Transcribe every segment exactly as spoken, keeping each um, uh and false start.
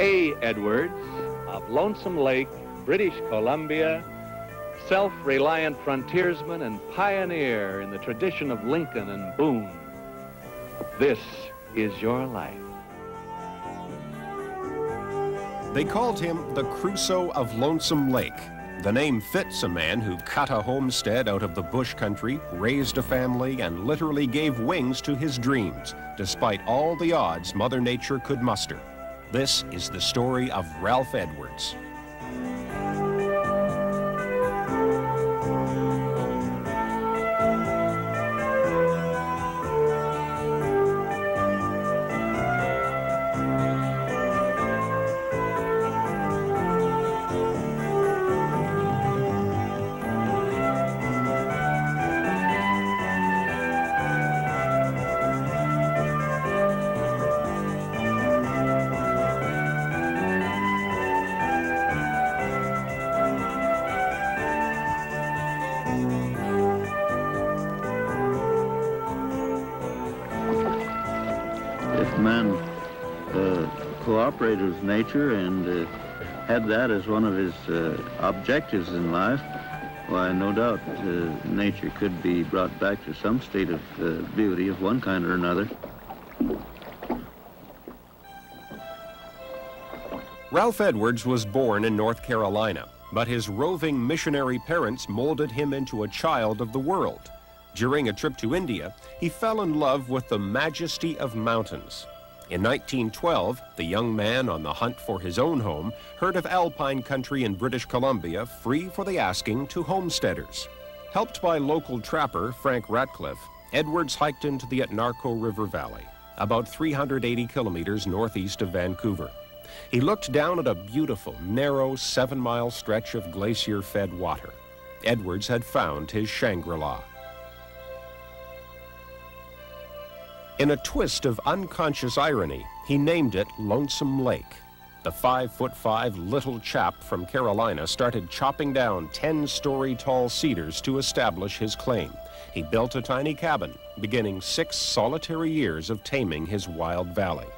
A. Edwards of Lonesome Lake, British Columbia, self-reliant frontiersman and pioneer in the tradition of Lincoln and Boone. This is your life. They called him the Crusoe of Lonesome Lake. The name fits a man who cut a homestead out of the bush country, raised a family, and literally gave wings to his dreams, despite all the odds Mother Nature could muster. This is the story of Ralph Edwards. Man uh, cooperated with nature and uh, had that as one of his uh, objectives in life, why, no doubt, uh, nature could be brought back to some state of uh, beauty of one kind or another. Ralph Edwards was born in North Carolina, but his roving missionary parents molded him into a child of the world. During a trip to India, he fell in love with the majesty of mountains. In nineteen twelve, the young man on the hunt for his own home heard of alpine country in British Columbia free for the asking to homesteaders. Helped by local trapper Frank Ratcliffe, Edwards hiked into the Atnarko River Valley, about three hundred eighty kilometers northeast of Vancouver. He looked down at a beautiful, narrow, seven-mile stretch of glacier-fed water. Edwards had found his Shangri-La. In a twist of unconscious irony, he named it Lonesome Lake. The five-foot-five little chap from Carolina started chopping down ten-story-tall cedars to establish his claim. He built a tiny cabin, beginning six solitary years of taming his wild valley.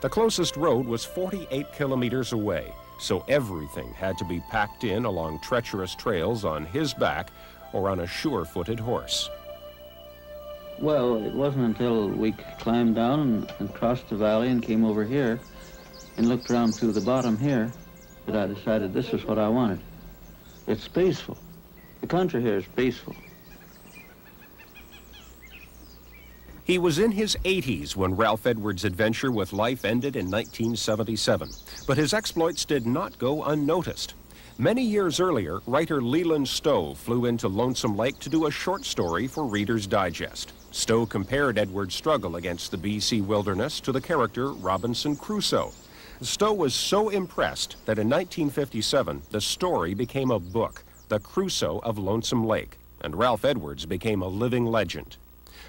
The closest road was forty-eight kilometers away, so everything had to be packed in along treacherous trails on his back or on a sure-footed horse. Well, it wasn't until we climbed down and, and crossed the valley and came over here and looked around through the bottom here that I decided this is what I wanted. It's peaceful. The country here is peaceful. He was in his eighties when Ralph Edwards' adventure with life ended in nineteen seventy-seven, but his exploits did not go unnoticed. Many years earlier, writer Leland Stowe flew into Lonesome Lake to do a short story for Reader's Digest. Stowe compared Edwards' struggle against the B C wilderness to the character Robinson Crusoe. Stowe was so impressed that in nineteen fifty-seven, the story became a book, The Crusoe of Lonesome Lake, and Ralph Edwards became a living legend.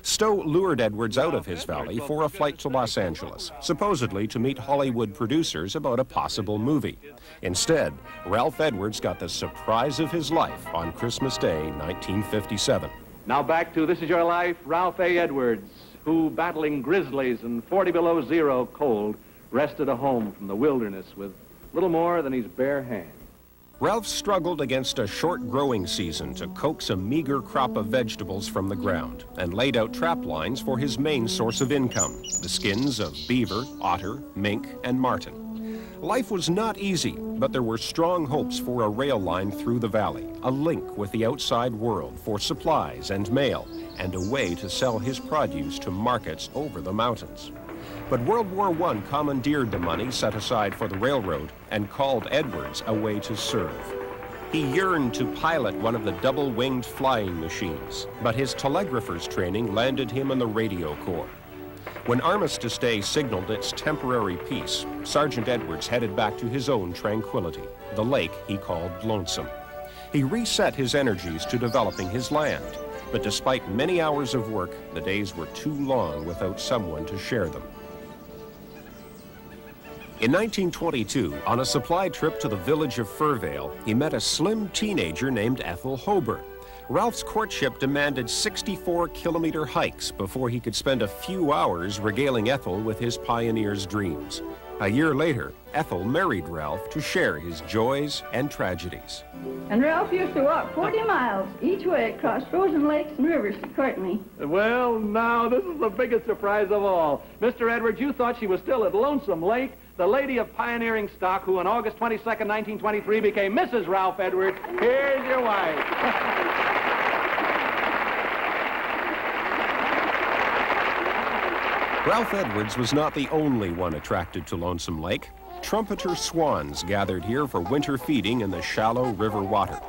Stowe lured Edwards out of his valley for a flight to Los Angeles, supposedly to meet Hollywood producers about a possible movie. Instead, Ralph Edwards got the surprise of his life on Christmas Day, nineteen fifty-seven. Now back to This Is Your Life, Ralph A. Edwards, who, battling grizzlies and forty below zero cold, wrested a home from the wilderness with little more than his bare hands. Ralph struggled against a short growing season to coax a meager crop of vegetables from the ground and laid out trap lines for his main source of income, the skins of beaver, otter, mink, and marten. Life was not easy, but there were strong hopes for a rail line through the valley, a link with the outside world for supplies and mail, and a way to sell his produce to markets over the mountains. But World War One commandeered the money set aside for the railroad and called Edwards a way to serve. He yearned to pilot one of the double-winged flying machines, but his telegrapher's training landed him in the radio corps. When Armistice Day signaled its temporary peace, Sergeant Edwards headed back to his own tranquility, the lake he called Lonesome. He reset his energies to developing his land, but despite many hours of work, the days were too long without someone to share them. In nineteen twenty-two, on a supply trip to the village of Firvale, he met a slim teenager named Ethel Hobart. Ralph's courtship demanded sixty-four kilometer hikes before he could spend a few hours regaling Ethel with his pioneer's dreams. A year later, Ethel married Ralph to share his joys and tragedies. And Ralph used to walk forty miles each way across frozen lakes and rivers to court me. Well, now, this is the biggest surprise of all. Mister Edwards, you thought she was still at Lonesome Lake, the lady of pioneering stock who on August twenty-second, nineteen twenty-three became Missus Ralph Edwards. Here's your wife. Ralph Edwards was not the only one attracted to Lonesome Lake. Trumpeter swans gathered here for winter feeding in the shallow river water.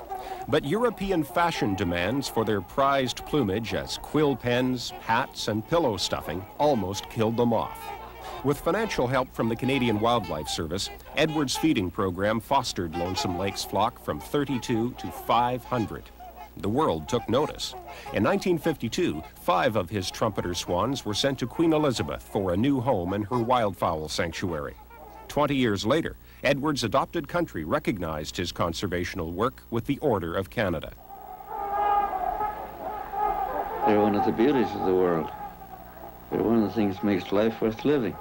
But European fashion demands for their prized plumage as quill pens, hats, and pillow stuffing almost killed them off. With financial help from the Canadian Wildlife Service, Edwards' feeding program fostered Lonesome Lake's flock from thirty-two to five hundred. The world took notice. In nineteen fifty-two, five of his trumpeter swans were sent to Queen Elizabeth for a new home in her wildfowl sanctuary. Twenty years later, Edwards' adopted country recognized his conservational work with the Order of Canada. They're one of the beauties of the world. They're one of the things that makes life worth living.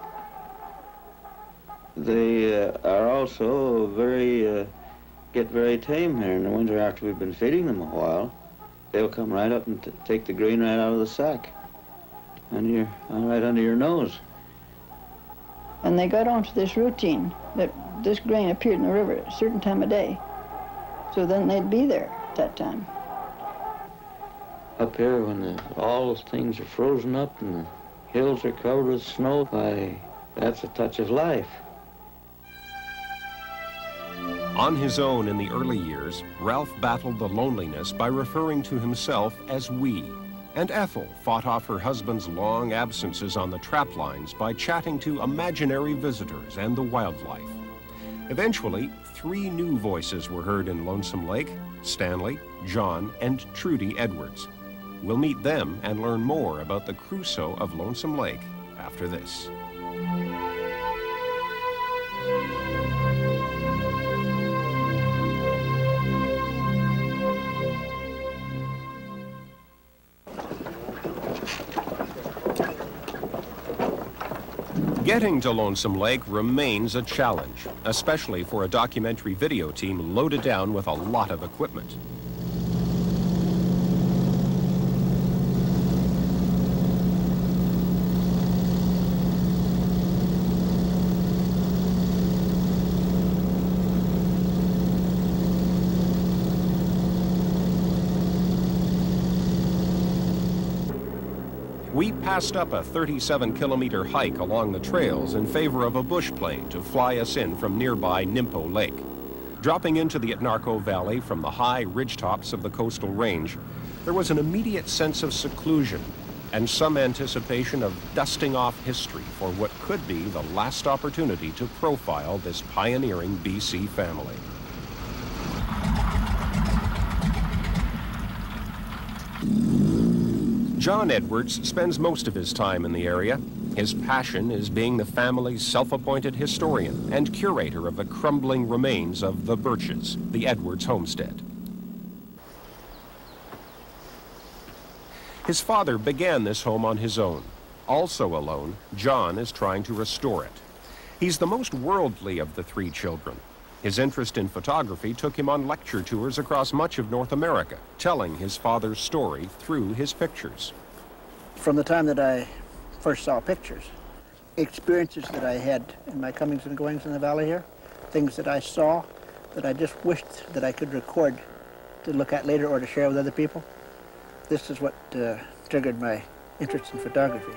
They uh, are also very... Uh, get very tame here in the winter. After we've been feeding them a while, they'll come right up and t take the grain right out of the sack, and you're right under your nose. And they got onto this routine that this grain appeared in the river at a certain time of day, so then they'd be there at that time. Up here, when the, all the things are frozen up and the hills are covered with snow, why, that's a touch of life. On his own in the early years, Ralph battled the loneliness by referring to himself as we, and Ethel fought off her husband's long absences on the trap lines by chatting to imaginary visitors and the wildlife. Eventually, three new voices were heard in Lonesome Lake: Stanley, John, and Trudy Edwards. We'll meet them and learn more about the Crusoe of Lonesome Lake after this. Getting to Lonesome Lake remains a challenge, especially for a documentary video team loaded down with a lot of equipment. We passed up a thirty-seven kilometer hike along the trails in favor of a bush plane to fly us in from nearby Nimpo Lake. Dropping into the Atnarko Valley from the high ridgetops of the coastal range, there was an immediate sense of seclusion and some anticipation of dusting off history for what could be the last opportunity to profile this pioneering B C family. John Edwards spends most of his time in the area. His passion is being the family's self-appointed historian and curator of the crumbling remains of the Birches, the Edwards homestead. His father began this home on his own. Also alone, John is trying to restore it. He's the most worldly of the three children. His interest in photography took him on lecture tours across much of North America, telling his father's story through his pictures. From the time that I first saw pictures, experiences that I had in my comings and goings in the valley here, things that I saw that I just wished that I could record to look at later or to share with other people, this is what uh, triggered my interest in photography.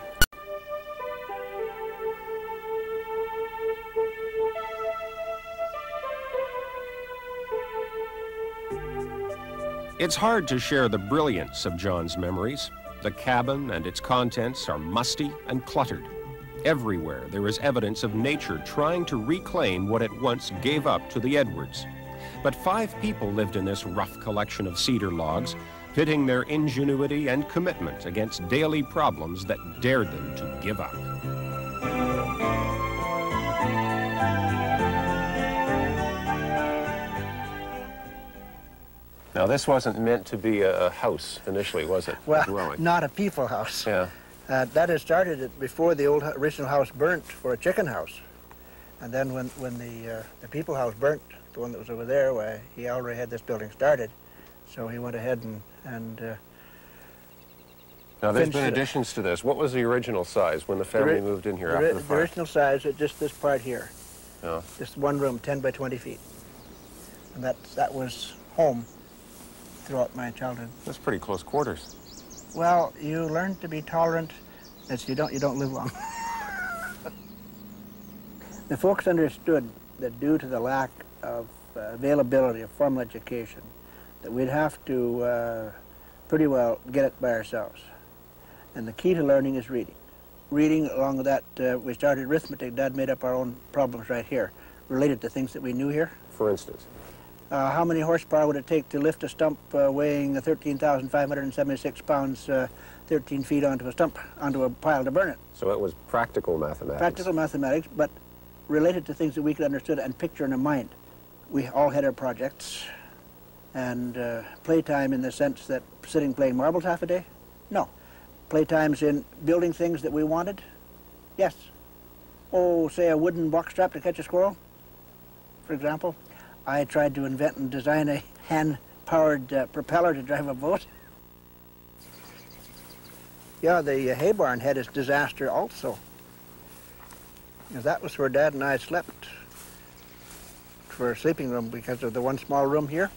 It's hard to share the brilliance of John's memories. The cabin and its contents are musty and cluttered. Everywhere there is evidence of nature trying to reclaim what it once gave up to the Edwards. But five people lived in this rough collection of cedar logs, pitting their ingenuity and commitment against daily problems that dared them to give up. Now, this wasn't meant to be a, a house initially, was it? Well, a not a people house. Yeah. Uh, that had started it before the old original house burnt for a chicken house. And then when, when the, uh, the people house burnt, the one that was over there, why, he already had this building started. So he went ahead and... and uh, now, there's been additions to this. What was the original size when the family moved in here after the fire? The original size is just this part here. Oh. Just one room, ten by twenty feet. And that, that was home throughout my childhood. That's pretty close quarters. Well, you learn to be tolerant. That's, you don't, you don't live long. The folks understood that due to the lack of uh, availability of formal education, that we'd have to uh, pretty well get it by ourselves. And the key to learning is reading. Reading, along with that, uh, we started arithmetic. Dad made up our own problems right here, related to things that we knew here. For instance? Uh, how many horsepower would it take to lift a stump uh, weighing thirteen thousand five hundred seventy-six pounds, uh, thirteen feet onto a stump, onto a pile to burn it? So it was practical mathematics. Practical mathematics, but related to things that we could understand and picture in our mind. We all had our projects. And uh, playtime in the sense that sitting playing marbles half a day? No. Playtimes in building things that we wanted? Yes. Oh, say a wooden box trap to catch a squirrel, for example. I tried to invent and design a hand-powered uh, propeller to drive a boat. Yeah, the uh, hay barn had its disaster also. You know, that was where Dad and I slept for a sleeping room because of the one small room here.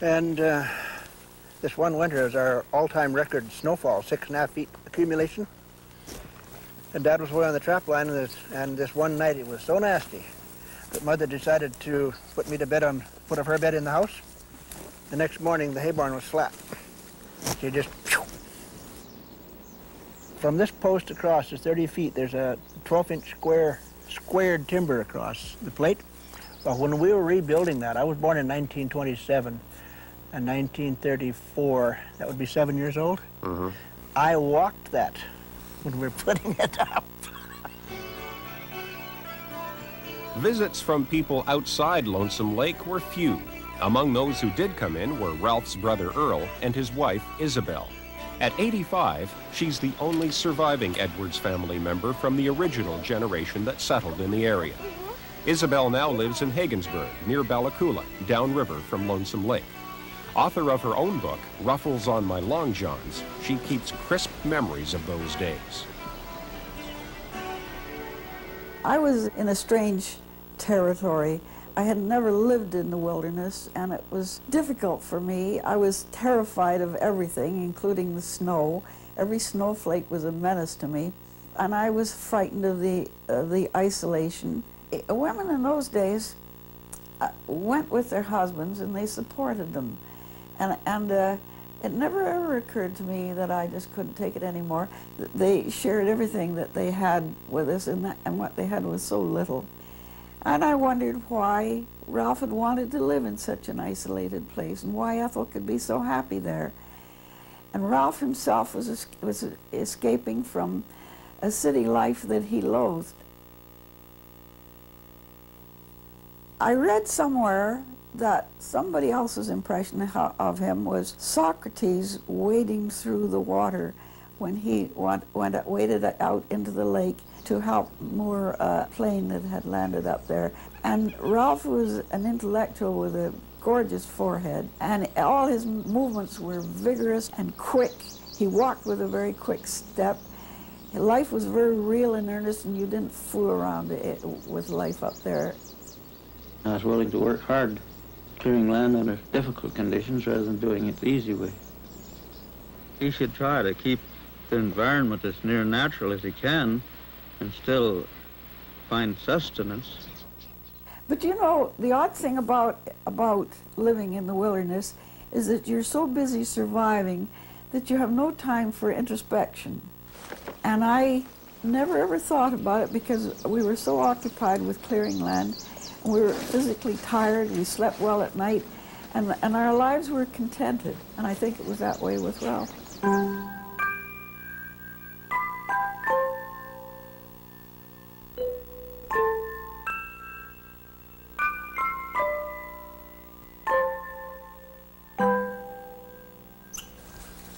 And uh, this one winter is our all-time record snowfall, six and a half feet accumulation. And Dad was away on the trap line, and this, and this one night it was so nasty that Mother decided to put me to bed on, put up her bed in the house. The next morning, the hay barn was flat. She just... Phew. From this post across is thirty feet. There's a twelve-inch square, squared timber across the plate. But when we were rebuilding that, I was born in nineteen twenty-seven. In nineteen thirty-four, that would be seven years old. Mm-hmm. I walked that when we were putting it up. Visits from people outside Lonesome Lake were few. Among those who did come in were Ralph's brother Earl and his wife Isabel. At eighty-five, she's the only surviving Edwards family member from the original generation that settled in the area. Isabel now lives in Hagensburg, near Bellacoola, downriver from Lonesome Lake. Author of her own book, Ruffles on My Long Johns, she keeps crisp memories of those days. I was in a strange territory. I had never lived in the wilderness, and it was difficult for me. I was terrified of everything, including the snow. Every snowflake was a menace to me, and I was frightened of the, uh, the isolation. It, women in those days uh, went with their husbands, and they supported them. And, and uh, it never ever occurred to me that I just couldn't take it anymore. They shared everything that they had with us, and, that, and what they had was so little. And I wondered why Ralph had wanted to live in such an isolated place, and why Ethel could be so happy there. And Ralph himself was, was escaping from a city life that he loathed. I read somewhere that somebody else's impression of him was Socrates wading through the water when he went, went, waded out into the lake to help moor a plane that had landed up there. And Ralph was an intellectual with a gorgeous forehead, and all his movements were vigorous and quick. He walked with a very quick step. Life was very real and earnest, and you didn't fool around it, with life up there. I was willing to work hard, clearing land under difficult conditions rather than doing it the easy way. He should try to keep the environment as near natural as he can and still find sustenance. But you know, the odd thing about, about living in the wilderness is that you're so busy surviving that you have no time for introspection. And I never ever thought about it because we were so occupied with clearing land. We were physically tired, we slept well at night, and, and our lives were contented. And I think it was that way with Ralph.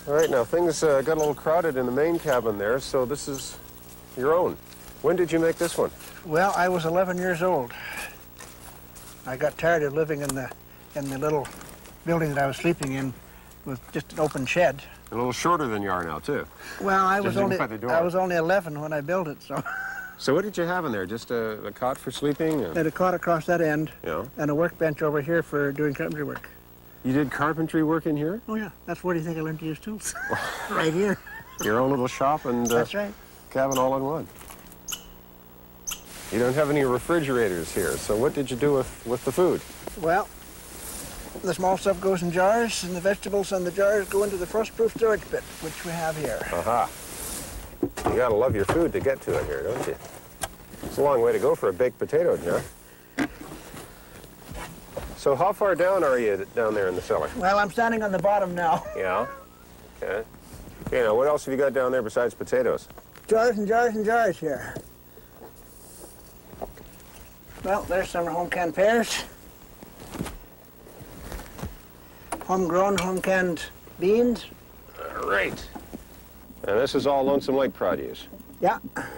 All right, now things uh, got a little crowded in the main cabin there, so this is your own. When did you make this one? Well, I was eleven years old. I got tired of living in the, in the little building that I was sleeping in with just an open shed. A little shorter than you are now, too. Well, I was only, I was only eleven when I built it, so... So what did you have in there? Just a, a cot for sleeping? And... and a cot across that end, yeah. And a workbench over here for doing carpentry work. You did carpentry work in here? Oh, yeah. That's where do you think I learned to use tools? Right here. Your own little shop and uh, that's right. Cabin all in one. You don't have any refrigerators here, so what did you do with, with the food? Well, the small stuff goes in jars, and the vegetables on the jars go into the frost-proof storage pit, which we have here. Aha. You gotta love your food to get to it here, don't you? It's a long way to go for a baked potato, John. So how far down are you down there in the cellar? Well, I'm standing on the bottom now. Yeah? Okay. Okay, now what else have you got down there besides potatoes? Jars and jars and jars here. Well, there's some home-canned pears. Homegrown, home-canned beans. All right. And this is all Lonesome Lake produce? Yeah. Yeah.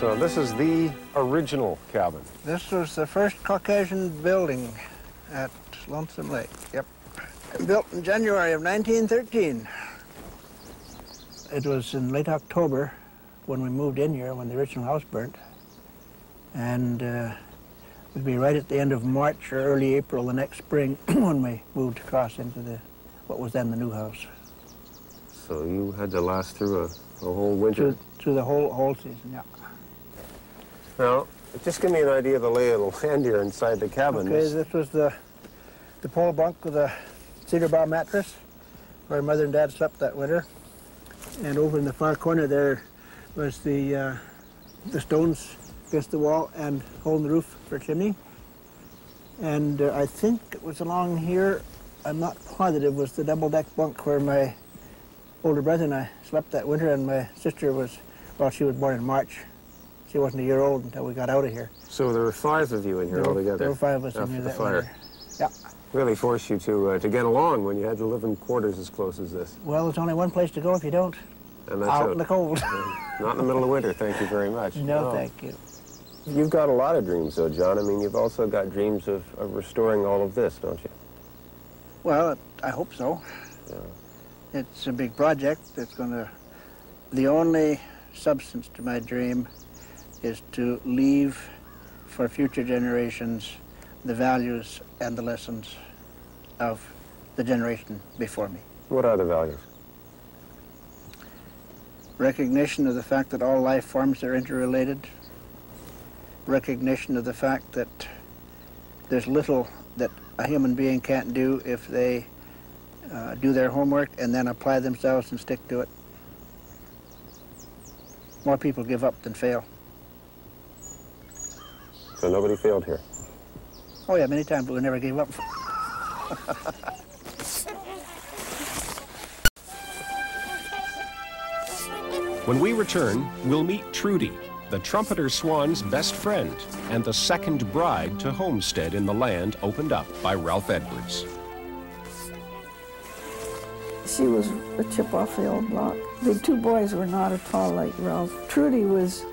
So this is the original cabin. This was the first Caucasian building at Lonesome Lake, yep. Built in January of nineteen thirteen. It was in late October when we moved in here, when the original house burnt. And uh, it would be right at the end of March or early April the next spring when we moved across into the what was then the new house. So you had to last through a, a whole winter? Through, through the whole, whole season, yeah. Now, just give me an idea of the lay of the land here inside the cabin. Okay, this was the, the pole bunk with a cedar bough mattress where Mother and Dad slept that winter. And over in the far corner there was the, uh, the stones against the wall and hole in the roof for chimney. And uh, I think it was along here, I'm not positive, was the double-deck bunk where my older brother and I slept that winter, and my sister was, well, she was born in March. She wasn't a year old until we got out of here. So there were five of you in here altogether? There were five of us in here that winter. Yeah. Really forced you to uh, to get along when you had to live in quarters as close as this. Well, there's only one place to go if you don't. And that's out in the cold. Not in the middle of winter, thank you very much. No, no, thank you. You've got a lot of dreams, though, John. I mean, you've also got dreams of, of restoring all of this, don't you? Well, I hope so. Yeah. It's a big project that's going to... The only substance to my dream is to leave for future generations the values and the lessons of the generation before me. What are the values? Recognition of the fact that all life forms are interrelated. Recognition of the fact that there's little that a human being can't do if they uh, do their homework and then apply themselves and stick to it. More people give up than fail. So nobody failed here? Oh, yeah, many times, but we never gave up. When we return, we'll meet Trudy, the Trumpeter Swan's best friend, and the second bride to homestead in the land opened up by Ralph Edwards. She was a chip off the old block. The two boys were not at all like Ralph. Trudy was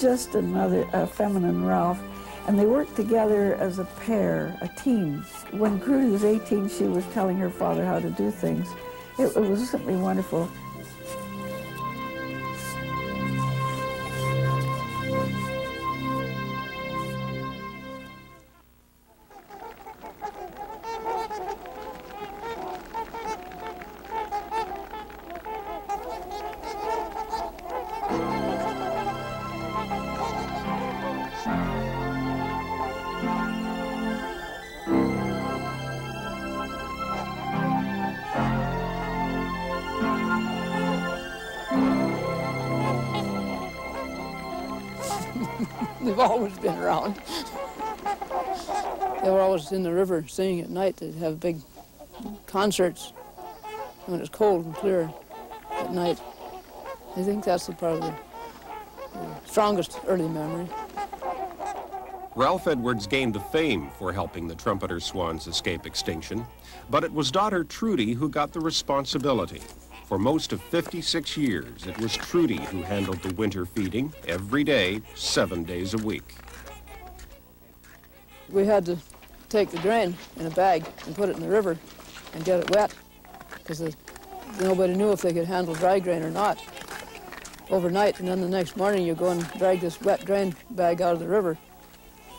just another uh, feminine Ralph. And they worked together as a pair, a team. When Trudy was eighteen, she was telling her father how to do things. It, it was simply wonderful. Always been around. They were always in the river singing at night. They'd have big concerts when it's cold and clear at night. I think that's the part of the Strongest early memory. Ralph Edwards gained the fame for helping the Trumpeter Swans escape extinction, but it was daughter Trudy who got the responsibility. For most of fifty-six years, it was Trudy who handled the winter feeding every day, seven days a week. We had to take the grain in a bag and put it in the river and get it wet, because nobody knew if they could handle dry grain or not overnight, and then the next morning you go and drag this wet grain bag out of the river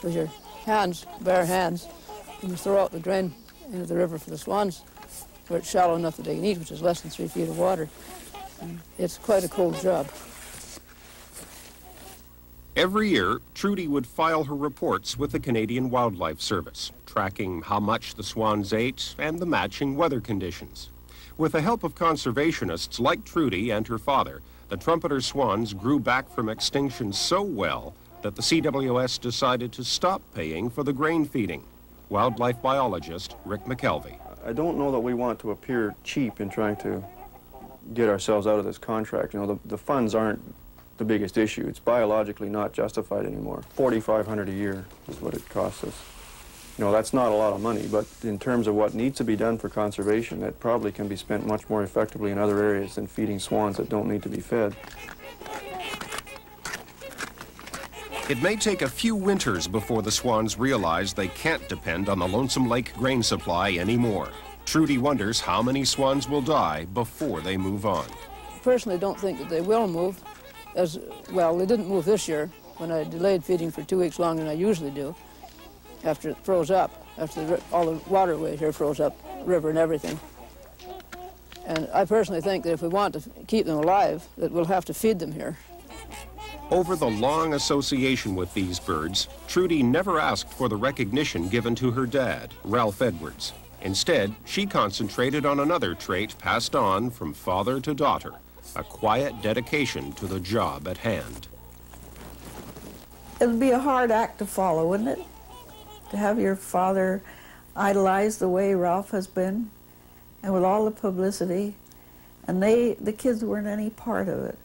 with your hands, bare hands, and you throw out the grain into the river for the swans, where it's shallow enough that they can eat, which is less than three feet of water. And it's quite a cold job. Every year, Trudy would file her reports with the Canadian Wildlife Service, tracking how much the swans ate and the matching weather conditions. With the help of conservationists like Trudy and her father, the trumpeter swans grew back from extinction so well that the C W S decided to stop paying for the grain feeding. Wildlife biologist Rick McKelvey. I don't know that we want to appear cheap in trying to get ourselves out of this contract. You know, the, the funds aren't the biggest issue. It's biologically not justified anymore. forty-five hundred dollars a year is what it costs us. You know, that's not a lot of money, but in terms of what needs to be done for conservation, that probably can be spent much more effectively in other areas than feeding swans that don't need to be fed. It may take a few winters before the swans realize they can't depend on the Lonesome Lake grain supply anymore. Trudy wonders how many swans will die before they move on. Personally, I don't think that they will move. As well, they didn't move this year when I delayed feeding for two weeks longer than I usually do, after it froze up, after the, all the waterway here froze up, river and everything. And I personally think that if we want to keep them alive, that we'll have to feed them here. Over the long association with these birds, Trudy never asked for the recognition given to her dad, Ralph Edwards. Instead, she concentrated on another trait passed on from father to daughter, a quiet dedication to the job at hand. It'd be a hard act to follow, wouldn't it? To have your father idolize the way Ralph has been, and with all the publicity, and they, the kids weren't any part of it.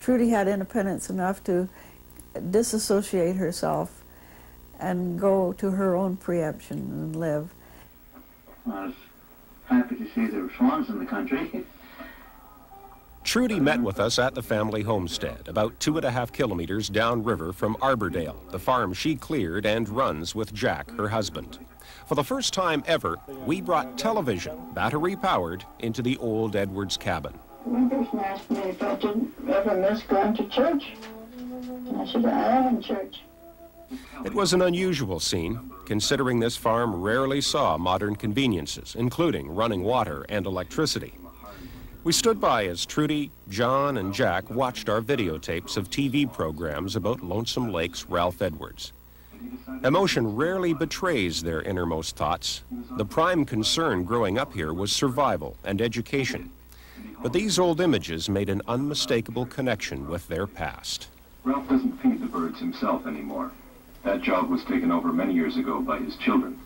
Trudy had independence enough to disassociate herself and go to her own preemption and live. I was happy to see there were swans in the country. Trudy met with us at the family homestead, about two and a half kilometers downriver from Arbordale, the farm she cleared and runs with Jack, her husband. For the first time ever, we brought television, battery-powered, into the old Edwards cabin. The weather's nice, and they thought, didn't ever miss going to church. And I said, I am in church. It was an unusual scene, considering this farm rarely saw modern conveniences, including running water and electricity. We stood by as Trudy, John, and Jack watched our videotapes of T V programs about Lonesome Lake's Ralph Edwards. Emotion rarely betrays their innermost thoughts. The prime concern growing up here was survival and education. But these old images made an unmistakable connection with their past. Ralph doesn't feed the birds himself anymore. That job was taken over many years ago by his children.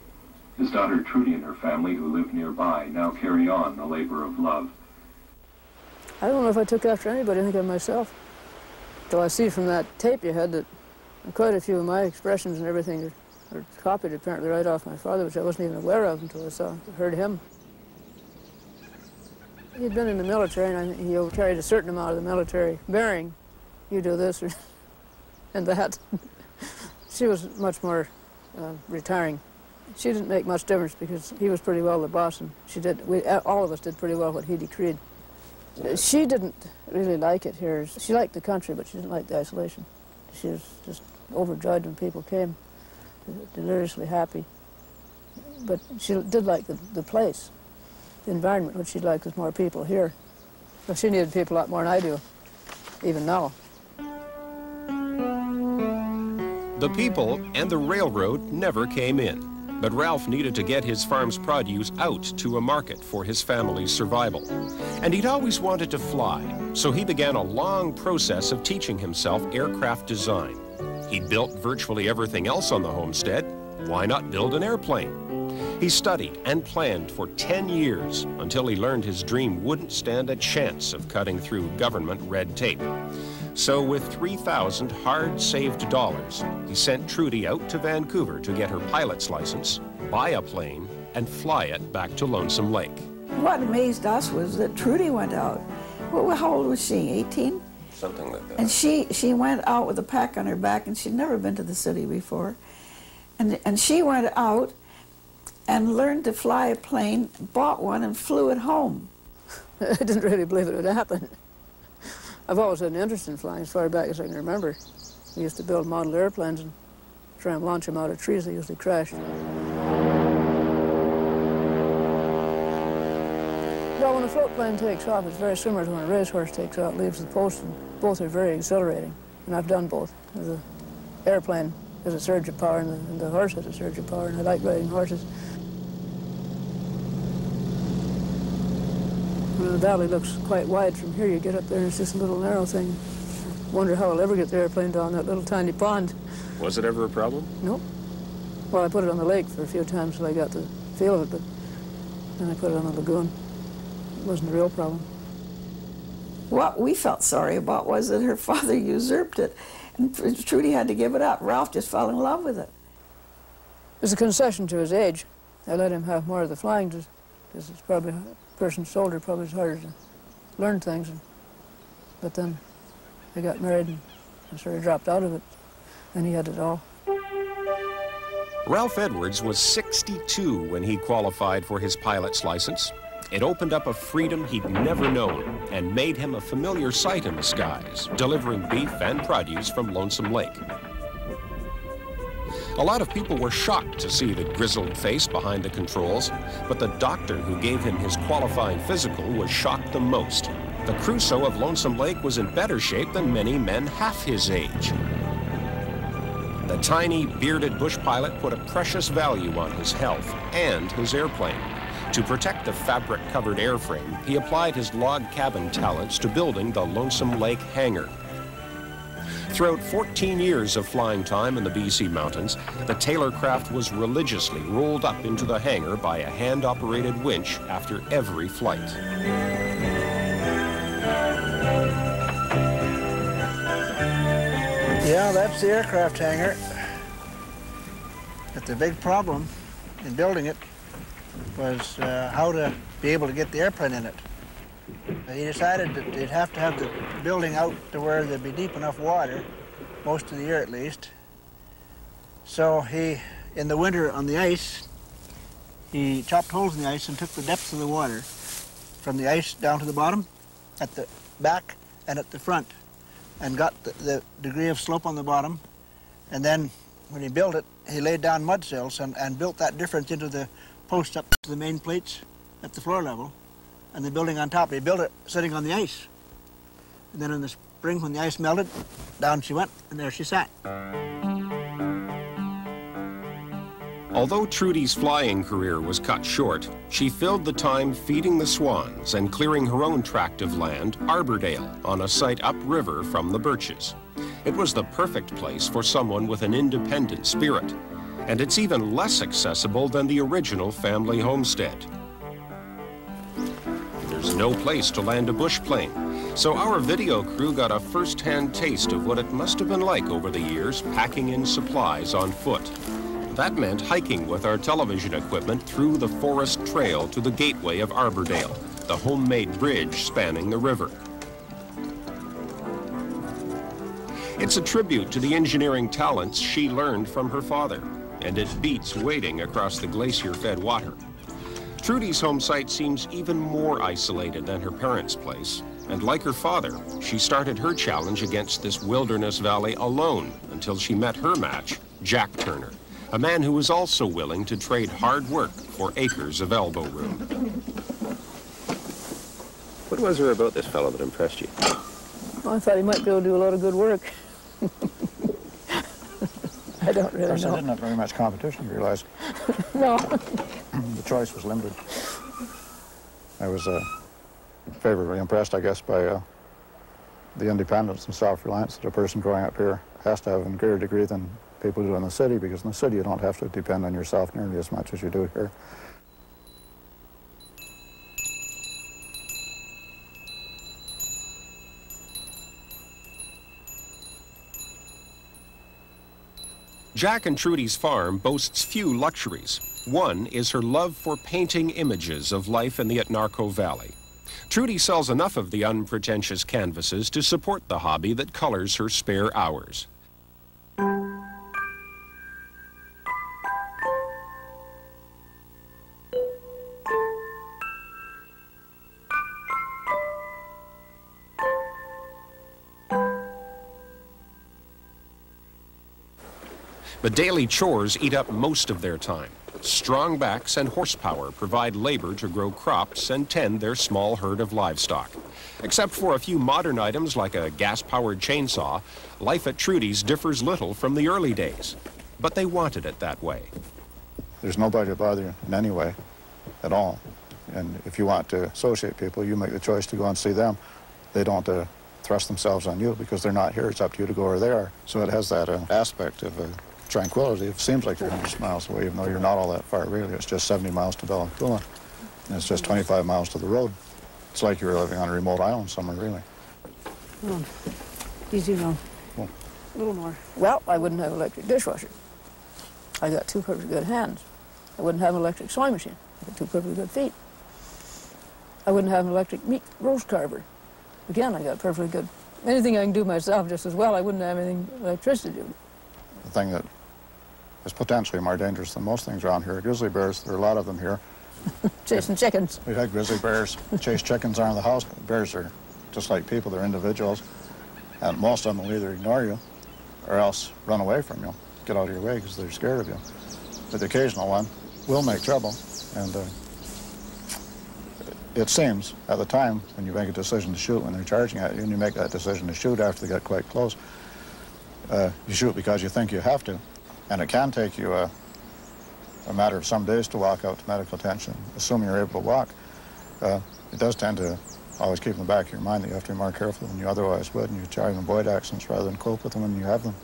His daughter Trudy and her family, who lived nearby, now carry on the labor of love. I don't know if I took after anybody, I think of myself. Though I see from that tape you had that quite a few of my expressions and everything are, are copied apparently right off my father, which I wasn't even aware of until I saw, heard him. He'd been in the military, and I, he carried a certain amount of the military bearing. You do this or, and that. She was much more uh, retiring. She didn't make much difference because he was pretty well the boss, and she did, we, all of us did pretty well what he decreed. She didn't really like it here. She liked the country, but she didn't like the isolation. She was just overjoyed when people came, deliriously happy. But she did like the, the place, the environment, which she liked with more people here. Well, she needed people a lot more than I do, even now. The people and the railroad never came in. But Ralph needed to get his farm's produce out to a market for his family's survival. And he'd always wanted to fly, so he began a long process of teaching himself aircraft design. He'd built virtually everything else on the homestead. Why not build an airplane? He studied and planned for ten years until he learned his dream wouldn't stand a chance of cutting through government red tape. So with three thousand hard-saved dollars, he sent Trudy out to Vancouver to get her pilot's license, buy a plane, and fly it back to Lonesome Lake. What amazed us was that Trudy went out. Well, how old was she, eighteen? Something like that. And she, she went out with a pack on her back, and she'd never been to the city before. And, and she went out and learned to fly a plane, bought one, and flew it home. I didn't really believe it would happen. I've always had an interest in flying as far back as I can remember. We used to build model airplanes and try and launch them out of trees that usually crashed. Well, when a float plane takes off, it's very similar to when a racehorse takes out, leaves the post, and both are very exhilarating. And I've done both. The airplane has a surge of power, and the, and the horse has a surge of power, and I like riding horses. The valley looks quite wide from here. You get up there and it's just a little narrow thing. Wonder how I'll ever get the airplane down that little tiny pond. Was it ever a problem? Nope. Well, I put it on the lake for a few times till I got the feel of it, but then I put it on the lagoon. It wasn't a real problem. What we felt sorry about was that her father usurped it, and Trudy had to give it up. Ralph just fell in love with it. As a concession to his age, I let him have more of the flying, because it's probably person's shoulder probably is harder to learn things. And, but then I got married and I sort of dropped out of it, and he had it all. Ralph Edwards was sixty-two when he qualified for his pilot's license. It opened up a freedom he'd never known and made him a familiar sight in the skies, delivering beef and produce from Lonesome Lake. A lot of people were shocked to see the grizzled face behind the controls, but the doctor who gave him his qualifying physical was shocked the most. The Crusoe of Lonesome Lake was in better shape than many men half his age. The tiny, bearded bush pilot put a precious value on his health and his airplane. To protect the fabric-covered airframe, he applied his log cabin talents to building the Lonesome Lake hangar. Throughout fourteen years of flying time in the B C mountains, the Taylorcraft was religiously rolled up into the hangar by a hand-operated winch after every flight. Yeah, that's the aircraft hangar. But the big problem in building it was uh, how to be able to get the airplane in it. They decided that they'd have to have the building out to where there'd be deep enough water, most of the year at least. So he, in the winter on the ice, he chopped holes in the ice and took the depths of the water from the ice down to the bottom, at the back and at the front, and got the, the degree of slope on the bottom. And then when he built it, he laid down mud sills and, and built that difference into the post up to the main plates at the floor level. And the building on top, he built it sitting on the ice. And then in the spring, when the ice melted, down she went, and there she sat. Although Trudy's flying career was cut short, she filled the time feeding the swans and clearing her own tract of land, Arbordale, on a site upriver from the Birches. It was the perfect place for someone with an independent spirit, and it's even less accessible than the original family homestead. There's no place to land a bush plane, so our video crew got a first-hand taste of what it must have been like over the years packing in supplies on foot. That meant hiking with our television equipment through the forest trail to the gateway of Arbordale, the homemade bridge spanning the river. It's a tribute to the engineering talents she learned from her father, and it beats wading across the glacier-fed water. Trudy's home site seems even more isolated than her parents' place, and like her father, she started her challenge against this wilderness valley alone until she met her match, Jack Turner, a man who was also willing to trade hard work for acres of elbow room. What was there about this fellow that impressed you? Well, I thought he might be able to do a lot of good work. I don't really know. Of course, there didn't have very much competition, you realize. No. The choice was limited. I was uh, favorably impressed, I guess, by uh, the independence and self-reliance that a person growing up here has to have in a greater degree than people do in the city, because in the city you don't have to depend on yourself nearly as much as you do here. Jack and Trudy's farm boasts few luxuries. One is her love for painting images of life in the Atnarko Valley. Trudy sells enough of the unpretentious canvases to support the hobby that colors her spare hours. The daily chores eat up most of their time. Strong backs and horsepower provide labor to grow crops and tend their small herd of livestock. Except for a few modern items like a gas-powered chainsaw, life at Trudy's differs little from the early days. But they wanted it that way. There's nobody to bother you in any way at all. And if you want to associate people, you make the choice to go and see them. They don't uh, thrust themselves on you because they're not here. It's up to you to go where they are. So it has that uh, aspect of uh, tranquility. It seems like you're hundreds of miles away, even though you're not all that far, really. It's just seventy miles to Bellacoola, and it's just twenty-five miles to the road. It's like you're living on a remote island somewhere, really. Mm. Easy now. Cool. A little more. Well, I wouldn't have an electric dishwasher. I got two perfectly good hands. I wouldn't have an electric sewing machine. I got two perfectly good feet. I wouldn't have an electric meat roast carver. Again, I got perfectly good. Anything I can do myself just as well, I wouldn't have anything electricity to do. The thing that is potentially more dangerous than most things around here. Grizzly bears, there are a lot of them here. Chasing chickens. We've had grizzly bears chase chickens around the house. Bears are just like people, they're individuals. And most of them will either ignore you or else run away from you, get out of your way because they're scared of you. But the occasional one will make trouble. And uh, it seems at the time when you make a decision to shoot, when they're charging at you, and you make that decision to shoot after they get quite close, uh, you shoot because you think you have to. And it can take you a, a matter of some days to walk out to medical attention, assuming you're able to walk. Uh, it does tend to always keep in the back of your mind that you have to be more careful than you otherwise would, and you try to avoid accidents rather than cope with them when you have them.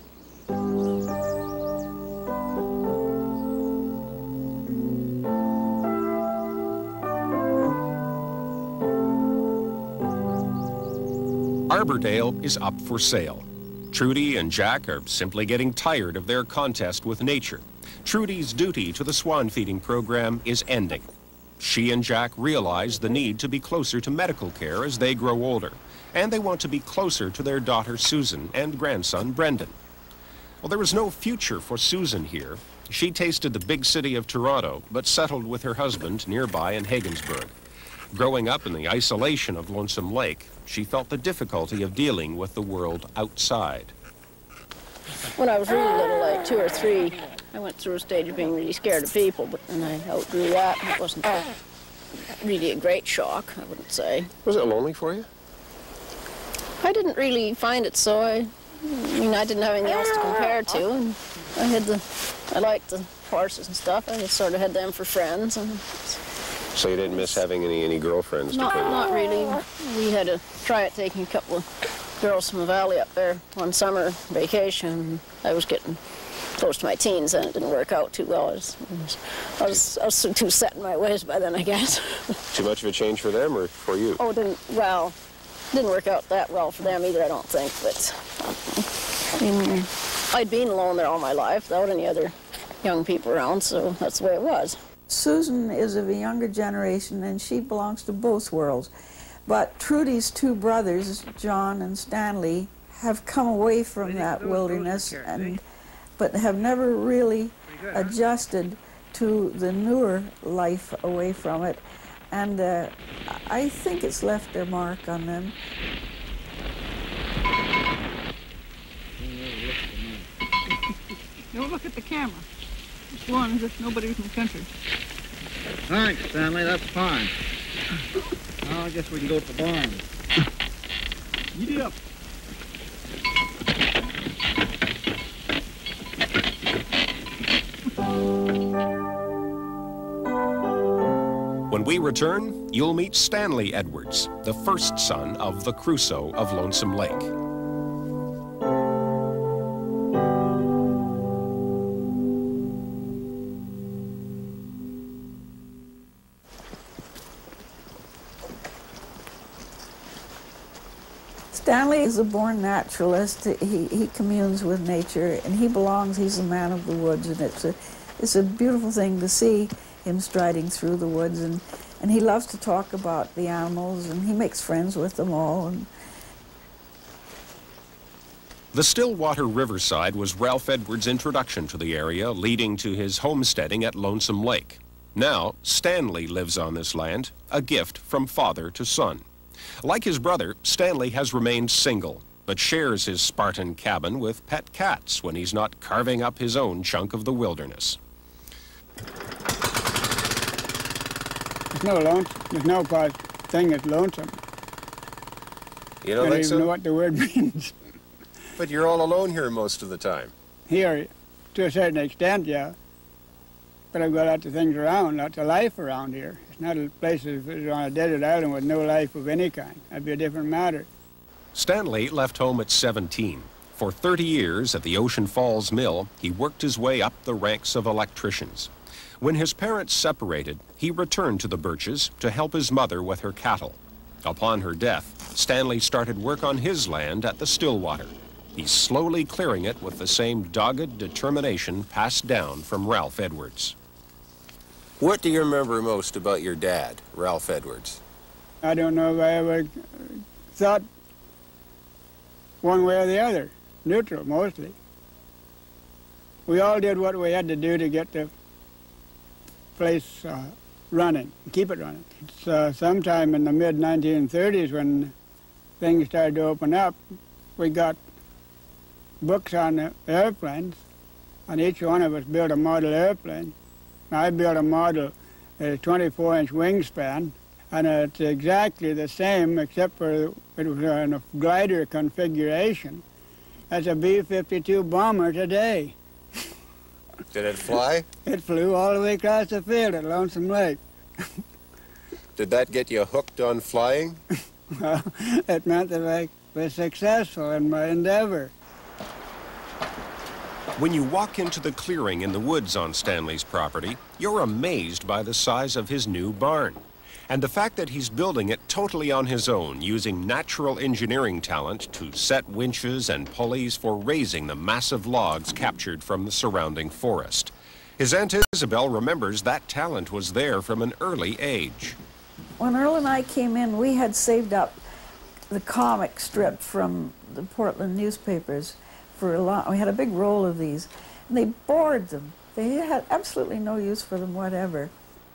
Arbordale is up for sale. Trudy and Jack are simply getting tired of their contest with nature. Trudy's duty to the swan feeding program is ending. She and Jack realize the need to be closer to medical care as they grow older, and they want to be closer to their daughter Susan and grandson Brendan. Well, there was no future for Susan here. She tasted the big city of Toronto, but settled with her husband nearby in Hagensburg. Growing up in the isolation of Lonesome Lake, she felt the difficulty of dealing with the world outside. When I was really little, like two or three, I went through a stage of being really scared of people, but and I outgrew that, and it wasn't really a great shock, I wouldn't say. Was it lonely for you? I didn't really find it so. I, I mean, I didn't have anything else to compare to, and I had the, I liked the horses and stuff. I just sort of had them for friends, and. So you didn't miss having any, any girlfriends? Not, not really. We had a try at taking a couple of girls from the valley up there one summer vacation. I was getting close to my teens and it didn't work out too well. I was, I was, I was too set in my ways by then, I guess. Too much of a change for them or for you? Oh, didn't, well, didn't work out that well for them either, I don't think. But I mean, I'd been alone there all my life without any other young people around, so that's the way it was. Susan is of a younger generation, and she belongs to both worlds. But Trudy's two brothers, John and Stanley, have come away from that wilderness, and but have never really adjusted to the newer life away from it. And uh, I think it's left their mark on them. Don't look at the camera. It's one, just nobody from the country. Thanks, Stanley. That's fine. Now I guess we can go to the barn. Giddy up. When we return, you'll meet Stanley Edwards, the first son of the Crusoe of Lonesome Lake. Stanley is a born naturalist. He, he communes with nature, and he belongs, he's a man of the woods, and it's a, it's a beautiful thing to see him striding through the woods, and, and he loves to talk about the animals, and he makes friends with them all. And the Stillwater Riverside was Ralph Edwards' introduction to the area, leading to his homesteading at Lonesome Lake. Now, Stanley lives on this land, a gift from father to son. Like his brother, Stanley has remained single, but shares his Spartan cabin with pet cats when he's not carving up his own chunk of the wilderness. There's no lonesome. There's no thing that's lonesome. You don't think so? I don't even know what the word means. But you're all alone here most of the time. Here, to a certain extent, yeah. But I've got lots of things around, lots of life around here. It's not a place that's on a desert island with no life of any kind. That'd be a different matter. Stanley left home at seventeen. For thirty years at the Ocean Falls Mill, he worked his way up the ranks of electricians. When his parents separated, he returned to the Birches to help his mother with her cattle. Upon her death, Stanley started work on his land at the Stillwater. He's slowly clearing it with the same dogged determination passed down from Ralph Edwards. What do you remember most about your dad, Ralph Edwards? I don't know if I ever thought one way or the other, neutral mostly. We all did what we had to do to get the place uh, running, keep it running. It's uh, sometime in the mid nineteen thirties when things started to open up, we got books on the airplanes, and each one of us built a model airplane. I built a model a twenty-four inch wingspan, and it's exactly the same except for it was in a glider configuration. That's a B fifty-two bomber today. Did it fly? It flew all the way across the field at Lonesome Lake. Did that get you hooked on flying? Well, it meant that I was successful in my endeavor. When you walk into the clearing in the woods on Stanley's property, you're amazed by the size of his new barn. And the fact that he's building it totally on his own, using natural engineering talent to set winches and pulleys for raising the massive logs captured from the surrounding forest. His Aunt Isabel remembers that talent was there from an early age. When Earl and I came in, we had saved up the comic strip from the Portland newspapers. For a lot, we had a big roll of these, and they bored them. They had absolutely no use for them whatever.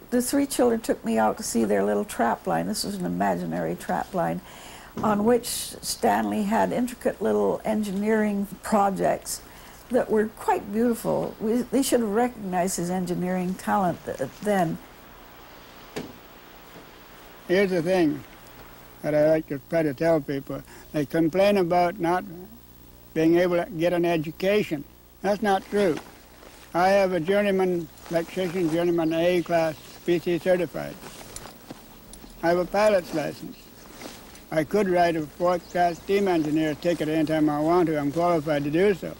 The three children took me out to see their little trap line. This was an imaginary trap line on which Stanley had intricate little engineering projects that were quite beautiful. We, they should have recognized his engineering talent then. Here's the thing that I like to try to tell people. They complain about not being able to get an education. That's not true. I have a journeyman electrician, journeyman A class, P C certified. I have a pilot's license. I could write a fourth class steam engineer ticket anytime I want to. I'm qualified to do so.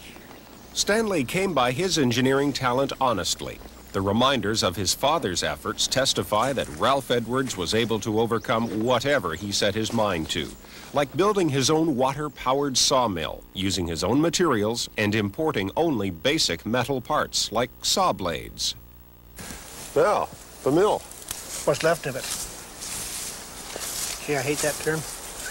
Stanley came by his engineering talent honestly. The reminders of his father's efforts testify that Ralph Edwards was able to overcome whatever he set his mind to, like building his own water-powered sawmill, using his own materials, and importing only basic metal parts, like saw blades. Well, the mill. What's left of it. Gee, I hate that term.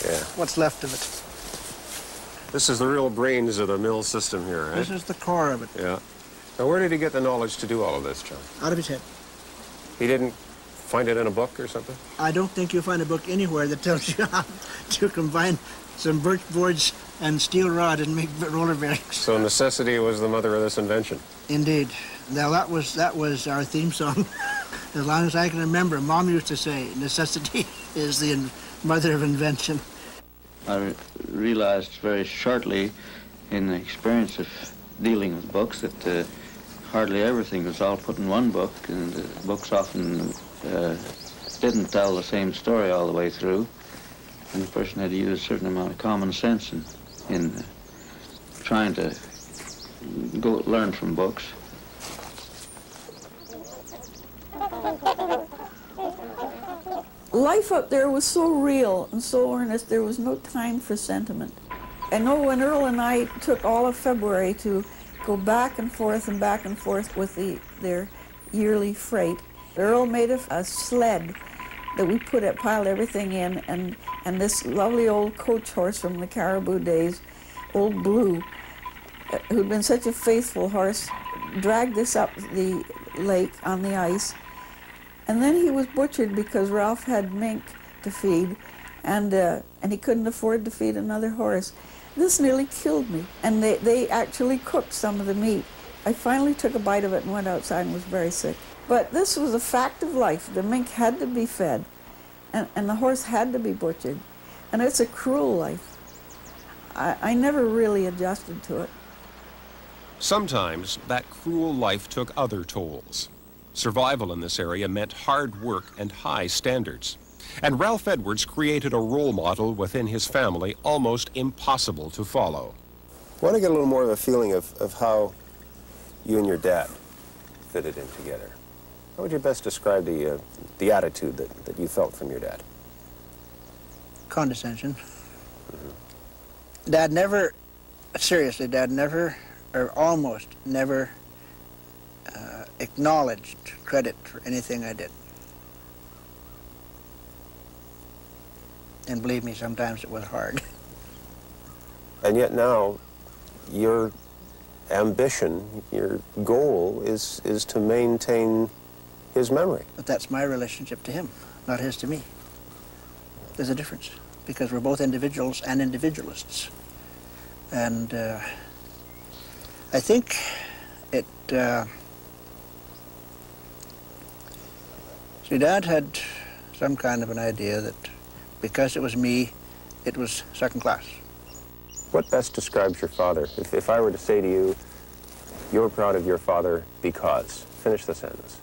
Yeah. What's left of it. This is the real brains of the mill system here, right? This is the core of it. Yeah. Now, where did he get the knowledge to do all of this, John? Out of his head. He didn't find it in a book or something? I don't think you'll find a book anywhere that tells you how to combine some birch boards and steel rod and make roller bearings. So necessity was the mother of this invention. Indeed. Now, that was, that was our theme song. As long as I can remember, Mom used to say, necessity is the mother of invention. I re realized very shortly in the experience of dealing with books that uh, hardly everything was all put in one book, and uh, books often uh, didn't tell the same story all the way through, and the person had to use a certain amount of common sense in, in uh, trying to go learn from books. Life up there was so real and so earnest, there was no time for sentiment. I know when Earl and I took all of February to go back and forth and back and forth with the, their yearly freight, Earl made a, a sled that we put it, piled everything in, and, and this lovely old coach horse from the Caribou days, old Blue, who'd been such a faithful horse, dragged this up the lake on the ice. And then he was butchered because Ralph had mink to feed, and, uh, and he couldn't afford to feed another horse. This nearly killed me, and they, they actually cooked some of the meat. I finally took a bite of it and went outside and was very sick. But this was a fact of life. The mink had to be fed, and, and the horse had to be butchered. And it's a cruel life. I, I never really adjusted to it. Sometimes that cruel life took other tolls. Survival in this area meant hard work and high standards. And Ralph Edwards created a role model within his family almost impossible to follow. I want to get a little more of a feeling of, of how you and your dad fitted in together. How would you best describe the, uh, the attitude that, that you felt from your dad? Condescension. Mm-hmm. Dad never, seriously, Dad never, or almost never uh, acknowledged credit for anything I did. And believe me, sometimes it was hard. And yet now, your ambition, your goal is, is to maintain his memory. But that's my relationship to him, not his to me. There's a difference, because we're both individuals and individualists. And uh, I think it... Uh, see, Dad had some kind of an idea that because it was me, it was second class. What best describes your father? If, if I were to say to you, you're proud of your father because... Finish the sentence.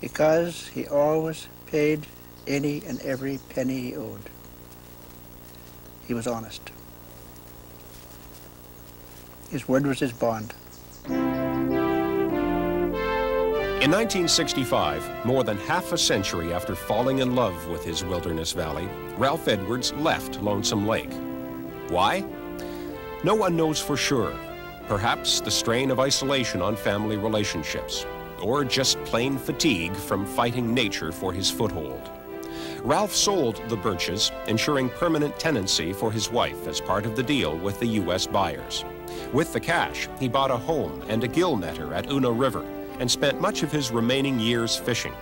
Because he always paid any and every penny he owed. He was honest. His word was his bond. In nineteen sixty-five, more than half a century after falling in love with his wilderness valley, Ralph Edwards left Lonesome Lake. Why? No one knows for sure. Perhaps the strain of isolation on family relationships, or just plain fatigue from fighting nature for his foothold. Ralph sold the Birches, ensuring permanent tenancy for his wife as part of the deal with the U S buyers. With the cash, he bought a home and a gill netter at Una River and spent much of his remaining years fishing.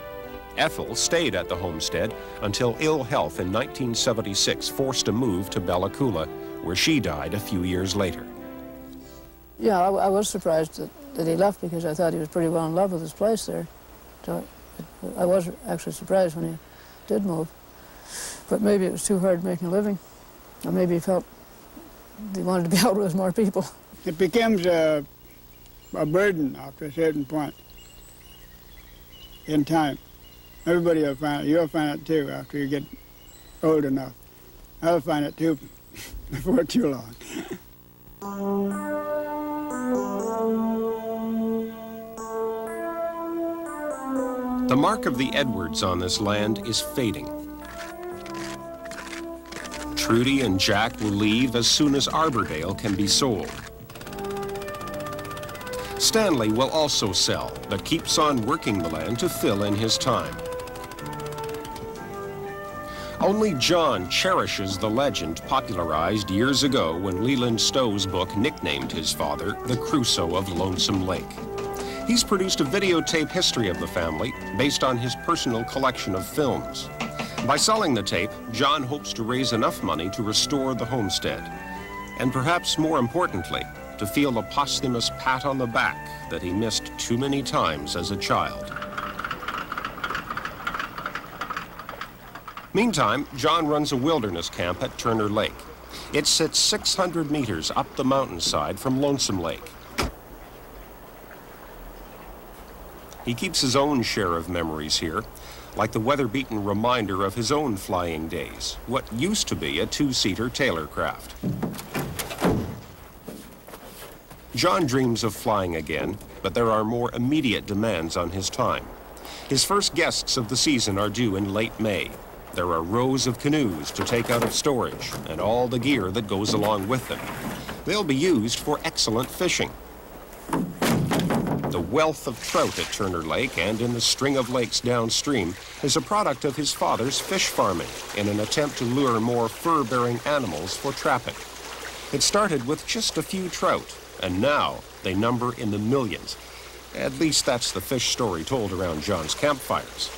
Ethel stayed at the homestead until ill health in nineteen seventy-six forced a move to Bellacoola, where she died a few years later. Yeah, I, I was surprised that, that he left, because I thought he was pretty well in love with his place there. So I, I was actually surprised when he did move. But maybe it was too hard making a living, or maybe he felt he wanted to be out with more people. It becomes a, a burden after a certain point in time. Everybody will find it. You'll find it too after you get old enough. I'll find it too before too long. The mark of the Edwards on this land is fading. Trudy and Jack will leave as soon as Arbordale can be sold. Stanley will also sell, but keeps on working the land to fill in his time. Only John cherishes the legend popularized years ago when Leland Stowe's book nicknamed his father The Crusoe of Lonesome Lake. He's produced a videotape history of the family based on his personal collection of films. By selling the tape, John hopes to raise enough money to restore the homestead, and perhaps more importantly, to feel a posthumous pat on the back that he missed too many times as a child. Meantime, John runs a wilderness camp at Turner Lake. It sits six hundred meters up the mountainside from Lonesome Lake. He keeps his own share of memories here, like the weather-beaten reminder of his own flying days, what used to be a two-seater Taylorcraft. John dreams of flying again, but there are more immediate demands on his time. His first guests of the season are due in late May. There are rows of canoes to take out of storage and all the gear that goes along with them. They'll be used for excellent fishing. The wealth of trout at Turner Lake and in the string of lakes downstream is a product of his father's fish farming in an attempt to lure more fur-bearing animals for trapping. It started with just a few trout, and now they number in the millions. At least that's the fish story told around John's campfires.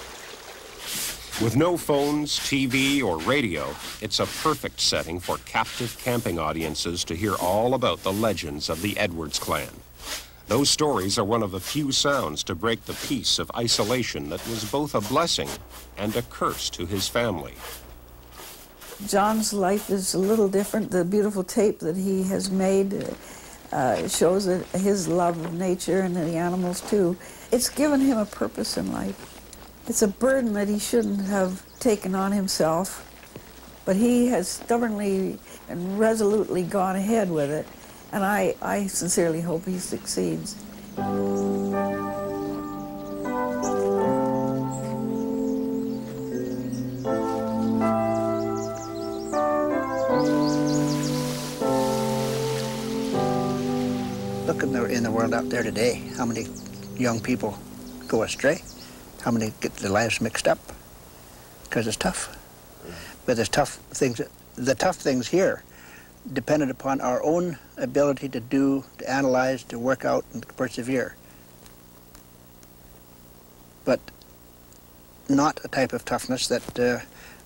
With no phones, T V, or radio, it's a perfect setting for captive camping audiences to hear all about the legends of the Edwards clan. Those stories are one of the few sounds to break the peace of isolation that was both a blessing and a curse to his family. John's life is a little different. The beautiful tape that he has made uh, shows his love of nature and the animals, too. It's given him a purpose in life. It's a burden that he shouldn't have taken on himself, but he has stubbornly and resolutely gone ahead with it, and I, I sincerely hope he succeeds. Look in the, in the world out there today, how many young people go astray. How many get their lives mixed up? Because it's tough. But there's tough things, the tough things here depended upon our own ability to do, to analyze, to work out, and to persevere. But not a type of toughness that uh,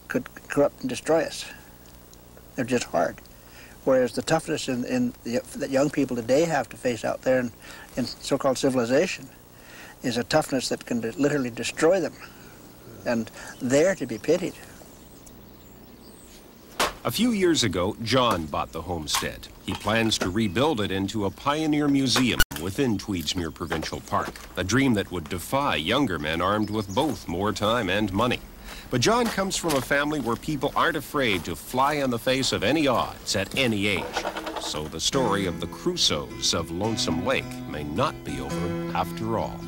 could corrupt and destroy us. They're just hard. Whereas the toughness in, in the, that young people today have to face out there in, in so-called civilization is a toughness that can literally destroy them, and they're to be pitied. A few years ago, John bought the homestead. He plans to rebuild it into a pioneer museum within Tweedsmuir Provincial Park, a dream that would defy younger men armed with both more time and money. But John comes from a family where people aren't afraid to fly in the face of any odds at any age. So the story of the Crusoes of Lonesome Lake may not be over after all.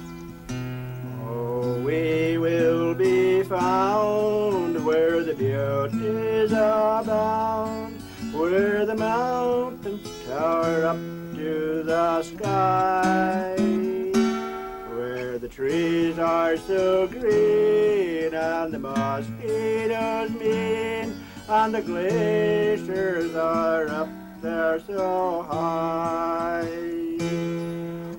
We will be found where the beauties abound, where the mountains tower up to the sky, where the trees are so green and the mosquitoes mean, and the glaciers are up there so high.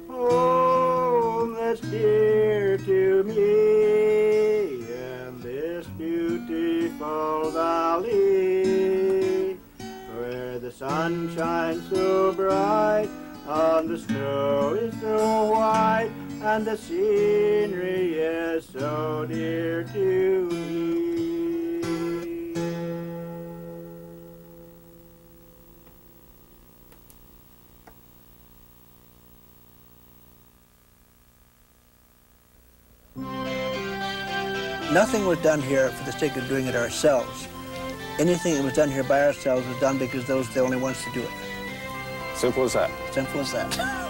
Oh, this dear to me in this beautiful valley, where the sun shines so bright and the snow is so white and the scenery is so dear to me. Nothing was done here for the sake of doing it ourselves. Anything that was done here by ourselves was done because those were the only ones to do it. Simple as that. Simple as that.